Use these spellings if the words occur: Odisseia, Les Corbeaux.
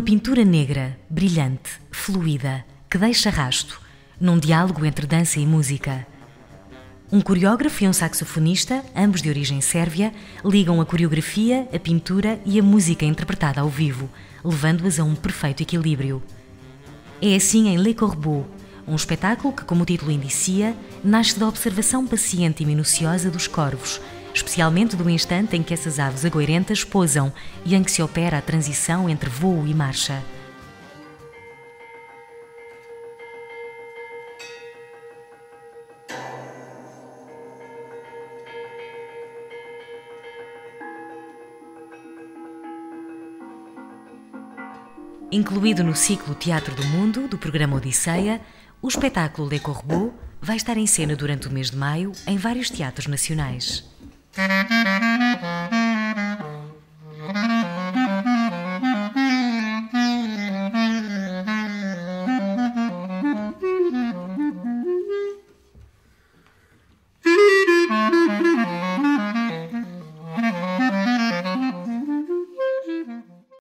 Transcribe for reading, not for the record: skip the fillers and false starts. Uma pintura negra, brilhante, fluida, que deixa rasto, num diálogo entre dança e música. Um coreógrafo e um saxofonista, ambos de origem sérvia, ligam a coreografia, a pintura e a música interpretada ao vivo, levando-as a um perfeito equilíbrio. É assim em Les Corbeaux, um espetáculo que, como o título indicia, nasce da observação paciente e minuciosa dos corvos, especialmente do instante em que essas aves agoirentas pousam e em que se opera a transição entre voo e marcha. Incluído no ciclo Teatro do Mundo, do programa Odisseia, o espetáculo Les Corbeaux vai estar em cena durante o mês de maio em vários teatros nacionais.